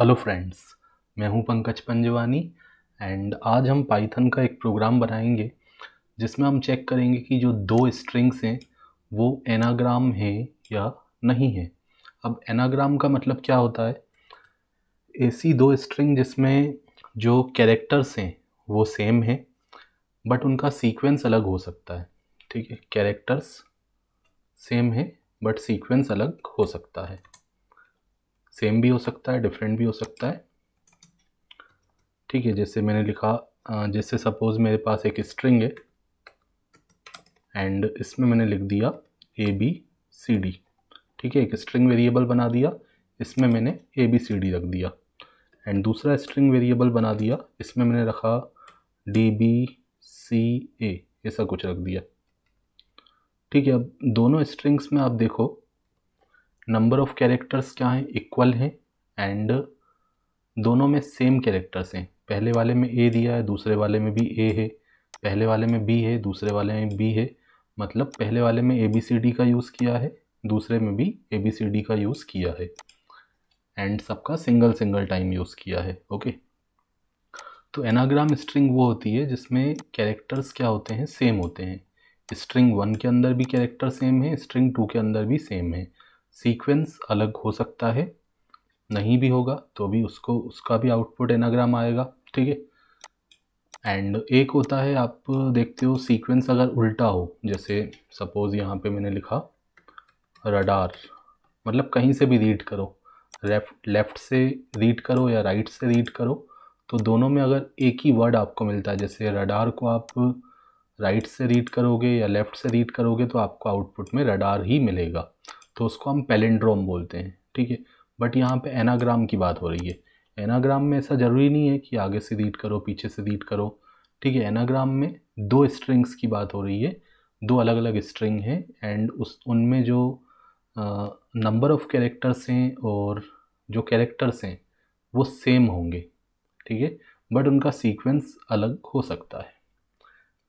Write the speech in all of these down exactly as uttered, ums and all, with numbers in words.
Hello friends, मैं हूं Pankaj Panjwani and आज हम पाइथन का एक प्रोग्राम बनाएंगे जिसमें हम चेक करेंगे कि जो दो स्ट्रिंग्स हैं वो एनाग्राम हैं या नहीं हैं। अब एनाग्राम का मतलब क्या होता है? ऐसी दो स्ट्रिंग जिसमें जो कैरेक्टर्स हैं वो सेम हैं बट उनका सीक्वेंस अलग हो सकता है। ठीक है, कैरेक्टर्स सेम है बट सीक्वेंस अलग हो सकता है, सेम भी हो सकता है, डिफरेंट भी हो सकता है। ठीक है, जैसे मैंने लिखा, जैसे सपोज़ मेरे पास एक स्ट्रिंग है एंड इसमें मैंने लिख दिया ए बी सी डी। ठीक है, एक स्ट्रिंग वेरिएबल बना दिया, इसमें मैंने ए बी सी डी रख दिया एंड दूसरा स्ट्रिंग वेरिएबल बना दिया, इसमें मैंने रखा डी बी सी ए, ऐसा कुछ रख दिया। ठीक है, अब दोनों स्ट्रिंग्स में आप देखो नंबर ऑफ़ कैरेक्टर्स क्या हैं, इक्वल हैं एंड दोनों में सेम कैरेक्टर्स हैं। पहले वाले में ए दिया है, दूसरे वाले में भी ए है, पहले वाले में बी है, दूसरे वाले में बी है, मतलब पहले वाले में ए बी सी डी का यूज़ किया है, दूसरे में भी ए बी सी डी का यूज़ किया है एंड सबका सिंगल सिंगल टाइम यूज़ किया है। ओके, तो एनाग्राम स्ट्रिंग वो होती है जिसमें कैरेक्टर्स क्या होते हैं, सेम होते हैं। स्ट्रिंग वन के अंदर भी कैरेक्टर सेम है, स्ट्रिंग टू के अंदर भी सेम है, सीक्वेंस अलग हो सकता है, नहीं भी होगा तो भी उसको उसका भी आउटपुट एनाग्राम आएगा। ठीक है, एंड एक होता है, आप देखते हो सीक्वेंस अगर उल्टा हो, जैसे सपोज़ यहाँ पे मैंने लिखा रडार, मतलब कहीं से भी रीड करो, लेफ्ट लेफ्ट से रीड करो या राइट से रीड करो, तो दोनों में अगर एक ही वर्ड आपको मिलता है, जैसे रडार को आप राइट से रीड करोगे या लेफ़्ट से रीड करोगे तो आपको आउटपुट में रडार ही मिलेगा, तो उसको हम पैलिंड्रोम बोलते हैं। ठीक है, बट यहाँ पे एनाग्राम की बात हो रही है। एनाग्राम में ऐसा ज़रूरी नहीं है कि आगे से रीड करो, पीछे से रीड करो। ठीक है, एनाग्राम में दो स्ट्रिंग्स की बात हो रही है, दो अलग अलग स्ट्रिंग हैं एंड उस उनमें जो नंबर ऑफ़ कैरेक्टर्स हैं और जो कैरेक्टर्स हैं वो सेम होंगे। ठीक है, बट उनका सीक्वेंस अलग हो सकता है।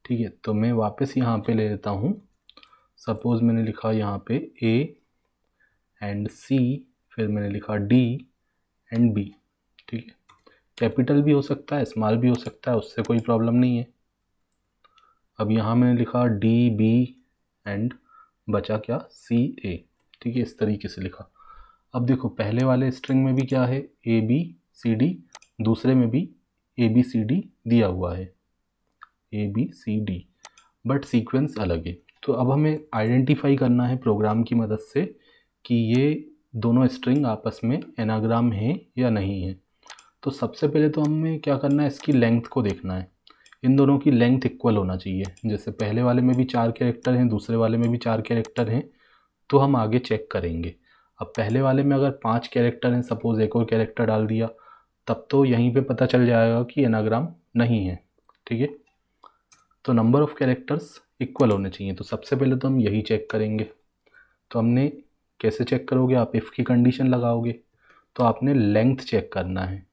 ठीक है, तो मैं वापस यहाँ पे ले लेता हूँ। सपोज़ मैंने लिखा यहाँ पे ए एंड सी, फिर मैंने लिखा डी एंड बी। ठीक है, कैपिटल भी हो सकता है, स्मॉल भी हो सकता है, उससे कोई प्रॉब्लम नहीं है। अब यहाँ मैंने लिखा डी बी एंड बचा क्या, सी ए। ठीक है, इस तरीके से लिखा। अब देखो पहले वाले स्ट्रिंग में भी क्या है, ए बी सी डी, दूसरे में भी ए बी सी डी दिया हुआ है, A B C D, but sequence अलग है। तो अब हमें आइडेंटिफाई करना है प्रोग्राम की मदद से कि ये दोनों स्ट्रिंग आपस में एनाग्राम हैं या नहीं है। तो सबसे पहले तो हमें क्या करना है, इसकी लेंथ को देखना है। इन दोनों की लेंथ इक्वल होना चाहिए, जैसे पहले वाले में भी चार कैरेक्टर हैं, दूसरे वाले में भी चार कैरेक्टर हैं, तो हम आगे चेक करेंगे। अब पहले वाले में अगर पाँच कैरेक्टर हैं, सपोज़ एक और कैरेक्टर डाल दिया, तब तो यहीं पर पता चल जाएगा कि एनाग्राम नहीं है। ठीक है, तो नंबर ऑफ़ कैरेक्टर्स इक्वल होने चाहिए, तो सबसे पहले तो हम यही चेक करेंगे। तो हमने कैसे चेक करोगे, आप इफ़ की कंडीशन लगाओगे, तो आपने लेंथ चेक करना है।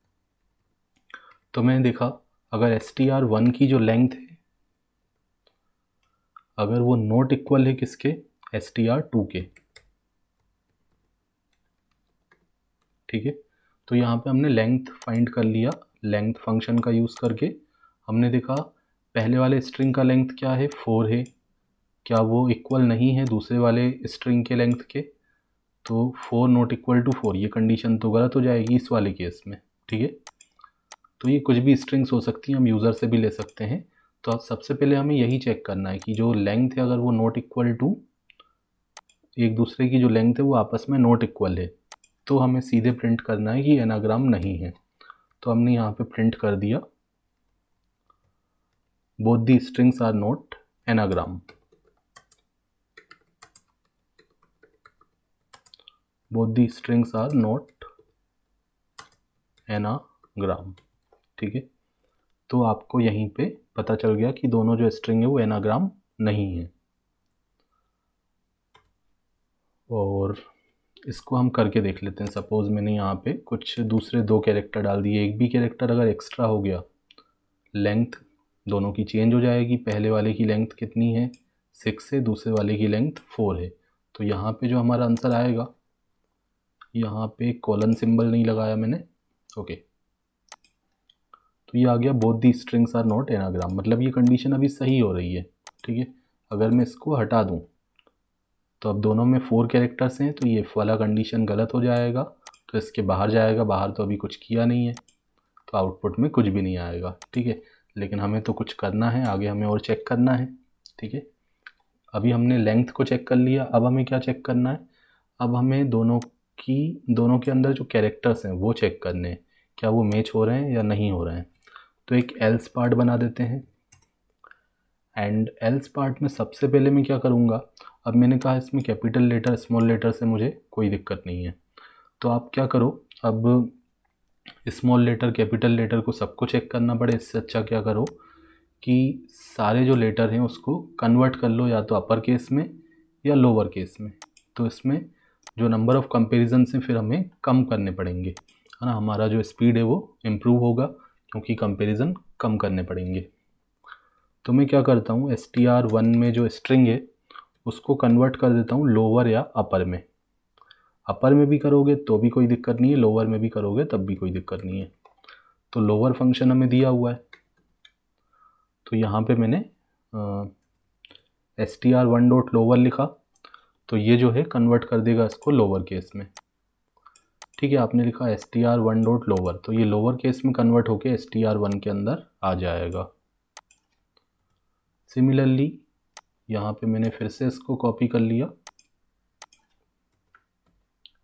तो मैंने देखा अगर एस टी आर वन की जो लेंथ है, अगर वो नॉट इक्वल है किसके, एस टी आर टू के। ठीक है, तो यहाँ पे हमने लेंथ फाइंड कर लिया, लेंथ फंक्शन का यूज़ करके। हमने देखा पहले वाले स्ट्रिंग का लेंथ क्या है, फोर है, क्या वो इक्वल नहीं है दूसरे वाले स्ट्रिंग के लेंथ के, तो four not equal to four, ये कंडीशन तो गलत हो जाएगी इस वाले केस में। ठीक है, तो ये कुछ भी स्ट्रिंग्स हो सकती हैं, हम यूज़र से भी ले सकते हैं। तो सबसे पहले हमें यही चेक करना है कि जो लेंथ है अगर वो नॉट इक्वल टू एक दूसरे की जो लेंथ है वो आपस में नॉट इक्वल है, तो हमें सीधे प्रिंट करना है कि एनाग्राम नहीं है। तो हमने यहाँ पर प्रिंट कर दिया both the strings are not anagram, both the strings are not anagram। ठीक है, तो आपको यहीं पे पता चल गया कि दोनों जो स्ट्रिंग है वो एनाग्राम नहीं है। और इसको हम करके देख लेते हैं। सपोज मैंने यहाँ पे कुछ दूसरे दो कैरेक्टर डाल दिए, एक भी कैरेक्टर अगर एक्स्ट्रा हो गया, लेंथ दोनों की चेंज हो जाएगी। पहले वाले की लेंथ कितनी है, सिक्स है, दूसरे वाले की लेंथ फोर है, तो यहाँ पे जो हमारा आंसर आएगा, यहाँ पे कॉलन सिंबल नहीं लगाया मैंने, ओके okay. तो ये आ गया both the strings are not anagram, मतलब ये कंडीशन अभी सही हो रही है, ठीक है। अगर मैं इसको हटा दूं तो अब दोनों में फोर कैरेक्टर्स हैं, तो ये वाला कंडीशन गलत हो जाएगा, तो इसके बाहर जाएगा, बाहर तो अभी कुछ किया नहीं है तो आउटपुट में कुछ भी नहीं आएगा, ठीक है। लेकिन हमें तो कुछ करना है आगे, हमें और चेक करना है, ठीक है। अभी हमने लेंथ को चेक कर लिया, अब हमें क्या चेक करना है, अब हमें दोनों की दोनों के अंदर जो कैरेक्टर्स हैं वो चेक करने हैं, क्या वो मैच हो रहे हैं या नहीं हो रहे हैं। तो एक एल्स पार्ट बना देते हैं, एंड एल्स पार्ट में सबसे पहले मैं क्या करूँगा, अब मैंने कहा इसमें कैपिटल लेटर स्मॉल लेटर से मुझे कोई दिक्कत नहीं है, तो आप क्या करो, अब स्मॉल लेटर कैपिटल लेटर को सबको चेक करना पड़े, इससे अच्छा क्या करो कि सारे जो लेटर हैं उसको कन्वर्ट कर लो, या तो अपर केस में या लोअर केस में। तो इसमें जो नंबर ऑफ़ कंपेरिजन से फिर हमें कम करने पड़ेंगे, है ना, हमारा जो स्पीड है वो इम्प्रूव होगा क्योंकि कंपेरिजन कम करने पड़ेंगे। तो मैं क्या करता हूँ, एस टी आर वन में जो स्ट्रिंग है उसको कन्वर्ट कर देता हूँ लोअर या अपर में। अपर में भी करोगे तो भी कोई दिक्कत नहीं है, लोअर में भी करोगे तब भी कोई दिक्कत नहीं है। तो लोअर फंक्शन हमें दिया हुआ है, तो यहाँ पे मैंने S T R one dot lower लिखा, तो ये जो है कन्वर्ट कर देगा इसको लोअर केस में, ठीक है। आपने लिखा S T R one dot lower, तो ये लोअर केस में कन्वर्ट होके एस टी आर वन के अंदर आ जाएगा। सिमिलरली यहाँ पे मैंने फिर से इसको कॉपी कर लिया,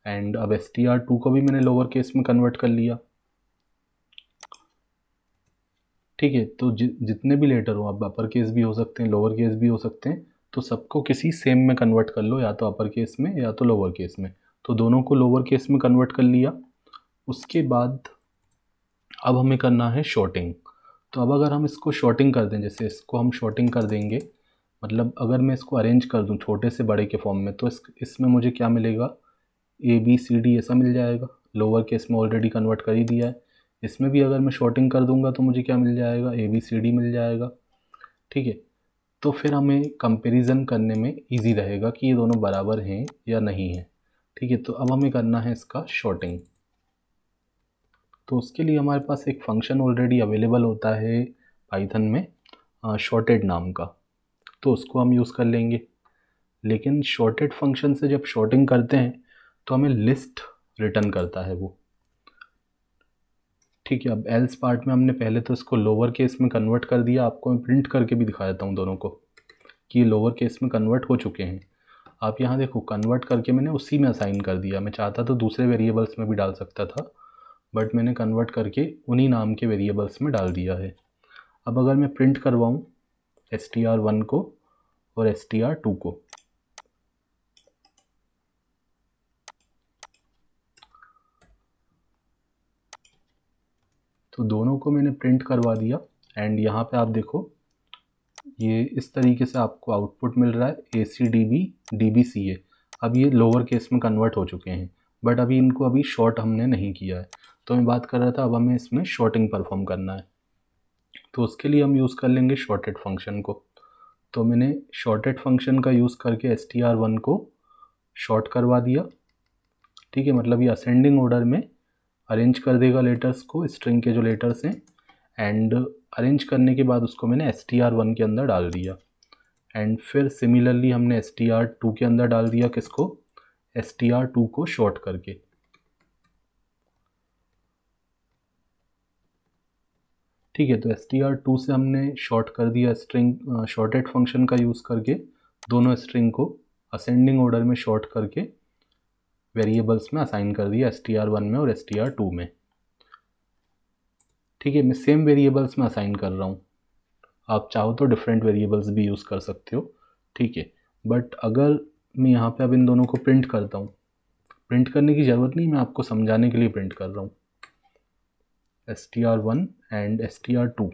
एंड अब एस टी आर टू को भी मैंने लोअर केस में कन्वर्ट कर लिया, ठीक है। तो जि, जितने भी लेटर हो, आप अपर केस भी हो सकते हैं लोअर केस भी हो सकते हैं, तो सबको किसी सेम में कन्वर्ट कर लो, या तो अपर केस में या तो लोअर केस में। तो दोनों को लोअर केस में कन्वर्ट कर लिया। उसके बाद अब हमें करना है शॉर्टिंग। तो अब अगर हम इसको शॉर्टिंग कर दें, जैसे इसको हम शॉर्टिंग कर देंगे, मतलब अगर मैं इसको अरेंज कर दूं छोटे से बड़े के फॉर्म में, तो इस इसमें मुझे क्या मिलेगा, ए बी सी डी ऐसा मिल जाएगा। लोअर केस में ऑलरेडी कन्वर्ट कर ही दिया है, इसमें भी अगर मैं शॉर्टिंग कर दूंगा तो मुझे क्या मिल जाएगा, ए बी सी डी मिल जाएगा, ठीक है। तो फिर हमें कंपैरिजन करने में इजी रहेगा कि ये दोनों बराबर हैं या नहीं हैं, ठीक है। तो अब हमें करना है इसका शॉर्टिंग। तो उसके लिए हमारे पास एक फंक्शन ऑलरेडी अवेलेबल होता है पाइथन में शॉर्टेड नाम का, तो उसको हम यूज़ कर लेंगे। लेकिन शॉर्टेड फंक्शन से जब शॉर्टिंग करते हैं तो हमें लिस्ट रिटर्न करता है वो, ठीक है। अब एल्स पार्ट में हमने पहले तो इसको लोअर केस में कन्वर्ट कर दिया, आपको मैं प्रिंट करके भी दिखा देता हूँ दोनों को कि लोअर केस में कन्वर्ट हो चुके हैं। आप यहाँ देखो कन्वर्ट करके मैंने उसी में असाइन कर दिया, मैं चाहता तो दूसरे वेरिएबल्स में भी डाल सकता था, बट मैंने कन्वर्ट करके उन्हीं नाम के वेरिएबल्स में डाल दिया है। अब अगर मैं प्रिंट करवाऊँ एस टी आर वन को और एस टी आर टू को, तो दोनों को मैंने प्रिंट करवा दिया, एंड यहाँ पे आप देखो ये इस तरीके से आपको आउटपुट मिल रहा है, A C D B D B C A. अब ये लोअर केस में कन्वर्ट हो चुके हैं, बट अभी इनको अभी शॉर्ट हमने नहीं किया है। तो मैं बात कर रहा था अब हमें इसमें शॉर्टिंग परफॉर्म करना है, तो उसके लिए हम यूज़ कर लेंगे शॉर्टेड फंक्शन को। तो मैंने शॉर्टेड फंक्शन का यूज़ करके एस टी आर वन को शॉर्ट करवा दिया, ठीक है। मतलब ये असेंडिंग ऑर्डर में अरेंज कर देगा लेटर्स को, स्ट्रिंग के जो लेटर्स हैं, एंड अरेंज करने के बाद उसको मैंने एस टी आर वन के अंदर डाल दिया, एंड फिर सिमिलरली हमने एस टी आर टू के अंदर डाल दिया, किसको, एस टी आर टू को शॉर्ट करके। ठीक है, तो एस टी आर टू से हमने शॉर्ट कर दिया स्ट्रिंग, शॉर्टेड फंक्शन का यूज़ करके दोनों स्ट्रिंग को असेंडिंग ऑर्डर में शॉर्ट करके वेरिएबल्स में असाइन कर दिया, एस टी आर वन में और एस टी आर टू में, ठीक है। मैं सेम वेरिएबल्स में असाइन कर रहा हूँ, आप चाहो तो डिफरेंट वेरिएबल्स भी यूज़ कर सकते हो, ठीक है। बट अगर मैं यहाँ पे अब इन दोनों को प्रिंट करता हूँ, प्रिंट करने की ज़रूरत नहीं, मैं आपको समझाने के लिए प्रिंट कर रहा हूँ, S T R one and S T R two.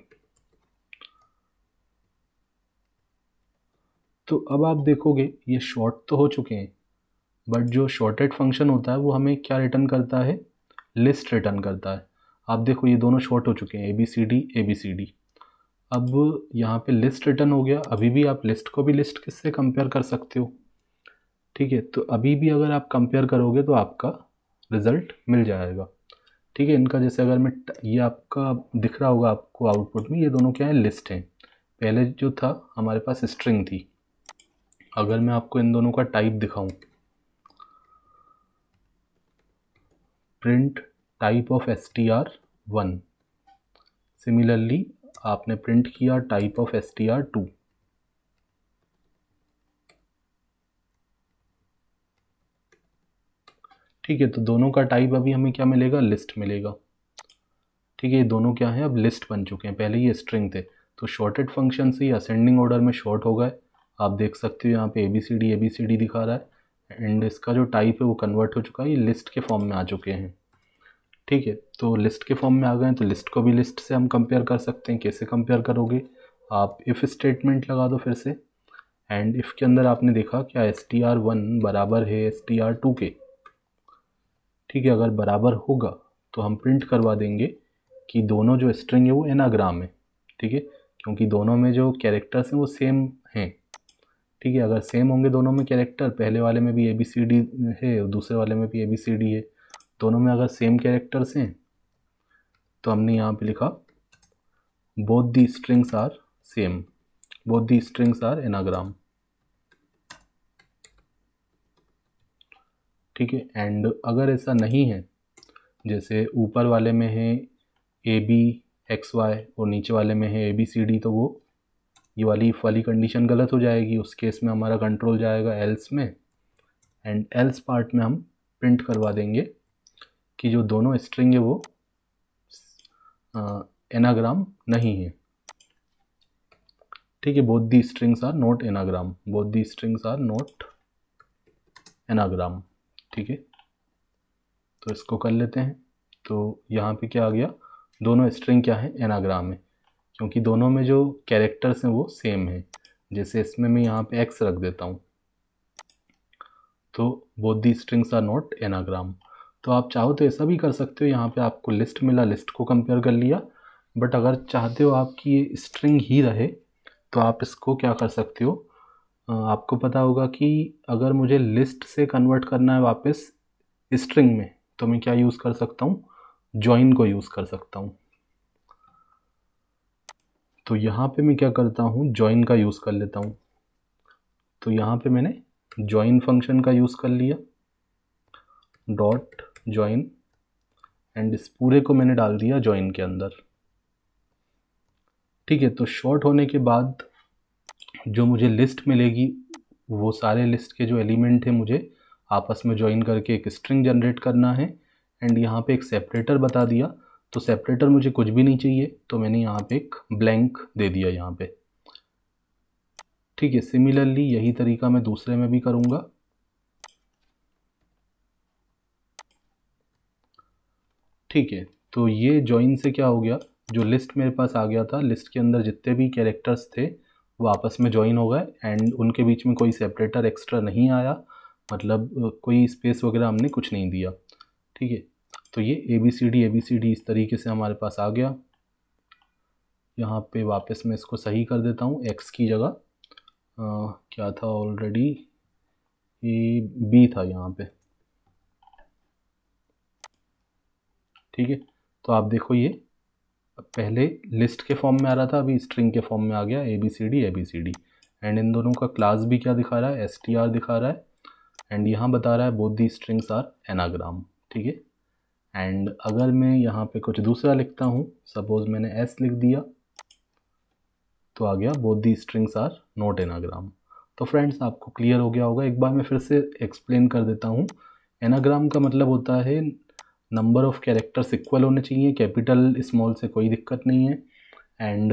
तो अब आप देखोगे ये शॉर्ट तो हो चुके हैं, बट जो शॉर्टेड फंक्शन होता है वो हमें क्या रिटर्न करता है, लिस्ट रिटर्न करता है। आप देखो ये दोनों शॉर्ट हो चुके हैं, A B C D A B C D. अब यहाँ पे लिस्ट रिटर्न हो गया। अभी भी आप लिस्ट को भी लिस्ट किससे कंपेयर कर सकते हो, ठीक है। तो अभी भी अगर आप कंपेयर करोगे तो आपका रिज़ल्ट मिल जाएगा। ठीक है। इनका जैसे अगर मैं ये आपका दिख रहा होगा आपको आउटपुट में, ये दोनों क्या है, लिस्ट हैं। पहले जो था हमारे पास स्ट्रिंग थी। अगर मैं आपको इन दोनों का टाइप दिखाऊं, print type of S T R one, similarly आपने प्रिंट किया type of S T R two, ठीक है। तो दोनों का टाइप अभी हमें क्या मिलेगा, लिस्ट मिलेगा, ठीक है। ये दोनों क्या है, अब लिस्ट बन चुके हैं, पहले ये स्ट्रिंग थे। तो शॉर्टेड फंक्शन से असेंडिंग ऑर्डर में शॉर्ट हो गए। आप देख सकते हो यहाँ पे A B C D A B C D दिखा रहा है, एंड इसका जो टाइप है वो कन्वर्ट हो चुका है, ये लिस्ट के फॉर्म में आ चुके हैं, ठीक है। तो लिस्ट के फॉर्म में आ गए हैं, तो लिस्ट को भी लिस्ट से हम कंपेयर कर सकते हैं। कैसे कंपेयर करोगे, आप इफ़ स्टेटमेंट लगा दो फिर से, एंड इफ़ के अंदर आपने देखा क्या एस टी आर वन बराबर है एस टी आर टू के, ठीक है। अगर बराबर होगा तो हम प्रिंट करवा देंगे कि दोनों जो स्ट्रिंग है वो एनाग्राम है, ठीक है, क्योंकि दोनों में जो कैरेक्टर्स हैं वो सेम हैं, ठीक है। अगर सेम होंगे दोनों में कैरेक्टर, पहले वाले में भी ए बी सी डी है और दूसरे वाले में भी ए बी सी डी है, दोनों में अगर सेम कैरेक्टर्स हैं तो हमने यहाँ पे लिखा both the strings are same, both the strings are anagram, ठीक है। एंड अगर ऐसा नहीं है, जैसे ऊपर वाले में है ए बी एक्स वाई और नीचे वाले में है ए बी सी डी, तो वो ये वाली इफ वाली कंडीशन गलत हो जाएगी। उस केस में हमारा कंट्रोल जाएगा एल्स में, एंड एल्स पार्ट में हम प्रिंट करवा देंगे कि जो दोनों स्ट्रिंग है वो एनाग्राम नहीं है, ठीक है। Both the strings are not anagram, both the strings are not anagram, ठीक है। तो इसको कर लेते हैं। तो यहाँ पे क्या आ गया, दोनों स्ट्रिंग क्या है, एनाग्राम है, क्योंकि दोनों में जो कैरेक्टर्स हैं वो सेम हैं। जैसे इसमें मैं यहाँ पे एक्स रख देता हूँ, तो both the strings are not anagram. तो आप चाहो तो ऐसा भी कर सकते हो, यहाँ पे आपको लिस्ट मिला, लिस्ट को कंपेयर कर लिया, बट अगर चाहते हो आपकी ये स्ट्रिंग ही रहे तो आप इसको क्या कर सकते हो। आपको पता होगा कि अगर मुझे लिस्ट से कन्वर्ट करना है वापस स्ट्रिंग में, तो मैं क्या यूज़ कर सकता हूँ, जॉइन को यूज़ कर सकता हूँ। तो यहाँ पे मैं क्या करता हूँ, जॉइन का यूज़ कर लेता हूँ। तो यहाँ पे मैंने जॉइन फंक्शन का यूज़ कर लिया, डॉट जॉइन, एंड इस पूरे को मैंने डाल दिया जॉइन के अंदर, ठीक है। तो शॉर्ट होने के बाद जो मुझे लिस्ट मिलेगी वो सारे लिस्ट के जो एलिमेंट हैं मुझे आपस में जॉइन करके एक स्ट्रिंग जनरेट करना है। एंड यहाँ पे एक सेपरेटर बता दिया, तो सेपरेटर मुझे कुछ भी नहीं चाहिए, तो मैंने यहाँ पे एक ब्लैंक दे दिया यहाँ पे, ठीक है। सिमिलरली यही तरीका मैं दूसरे में भी करूँगा, ठीक है। तो ये जॉइन से क्या हो गया, जो लिस्ट मेरे पास आ गया था, लिस्ट के अंदर जितने भी कैरेक्टर्स थे वो आपस में जॉइन हो गए, एंड उनके बीच में कोई सेपरेटर एक्स्ट्रा नहीं आया, मतलब कोई स्पेस वगैरह हमने कुछ नहीं दिया, ठीक है। तो ये A B C D A B C D इस तरीके से हमारे पास आ गया। यहाँ पे वापस मैं इसको सही कर देता हूँ, एक्स की जगह आ, क्या था, ऑलरेडी ये बी था यहाँ पे, ठीक है। तो आप देखो ये पहले लिस्ट के फॉर्म में आ रहा था, अभी स्ट्रिंग के फॉर्म में आ गया, A B C D A B C D. And इन दोनों का क्लास भी क्या दिखा रहा है, एस टी आर दिखा रहा है, एंड यहाँ बता रहा है both the strings are anagram, ठीक है। एंड अगर मैं यहाँ पे कुछ दूसरा लिखता हूँ, सपोज मैंने एस लिख दिया, तो आ गया both the strings are not anagram. तो फ्रेंड्स आपको क्लियर हो गया होगा। एक बार मैं फिर से एक्सप्लेन कर देता हूँ। एनाग्राम का मतलब होता है नंबर ऑफ़ कैरेक्टर्स इक्वल होने चाहिए, कैपिटल स्मॉल से कोई दिक्कत नहीं है, एंड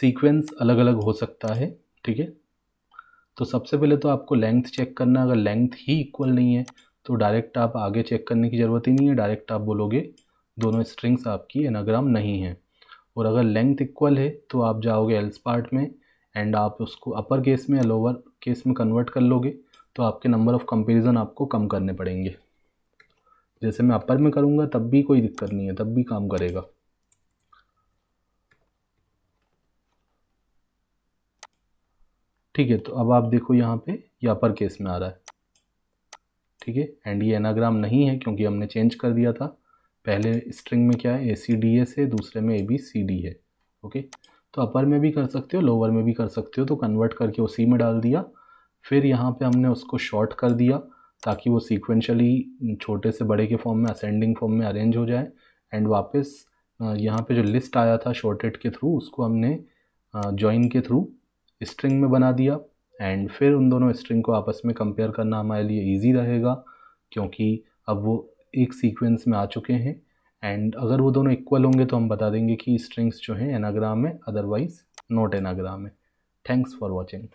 सीक्वेंस अलग अलग हो सकता है, ठीक है। तो सबसे पहले तो आपको लेंथ चेक करना, अगर लेंथ ही इक्वल नहीं है तो डायरेक्ट आप आगे चेक करने की ज़रूरत ही नहीं है, डायरेक्ट आप बोलोगे दोनों स्ट्रिंग्स आपकी एनाग्राम नहीं है। और अगर लेंथ इक्वल है तो आप जाओगे एल्स पार्ट में, एंड आप उसको अपर केस में या लोअर केस में कन्वर्ट कर लोगे, तो आपके नंबर ऑफ़ कंपेरिजन आपको कम करने पड़ेंगे। जैसे मैं अपर में करूँगा तब भी कोई दिक्कत नहीं है, तब भी काम करेगा, ठीक है। तो अब आप देखो यहाँ पे ये अपर केस में आ रहा है, ठीक है। एंड ये एनाग्राम नहीं है क्योंकि हमने चेंज कर दिया था, पहले स्ट्रिंग में क्या है ए सी डी एस है, दूसरे में ए बी सी डी है। ओके, तो अपर में भी कर सकते हो, लोअर में भी कर सकते हो। तो कन्वर्ट करके उसी में डाल दिया, फिर यहाँ पे हमने उसको शॉर्ट कर दिया ताकि वो सीक्वेंशली छोटे से बड़े के फॉर्म में, असेंडिंग फॉर्म में अरेंज हो जाए। एंड वापस यहाँ पे जो लिस्ट आया था शॉर्टेड के थ्रू, उसको हमने जॉइन के थ्रू स्ट्रिंग में बना दिया। एंड फिर उन दोनों स्ट्रिंग को आपस में कंपेयर करना हमारे लिए ईजी रहेगा क्योंकि अब वो एक सीक्वेंस में आ चुके हैं। एंड अगर वो दोनों इक्वल होंगे तो हम बता देंगे कि स्ट्रिंग्स जो हैं एनाग्राम है, अदरवाइज नॉट एनाग्राम है। Thanks for watching.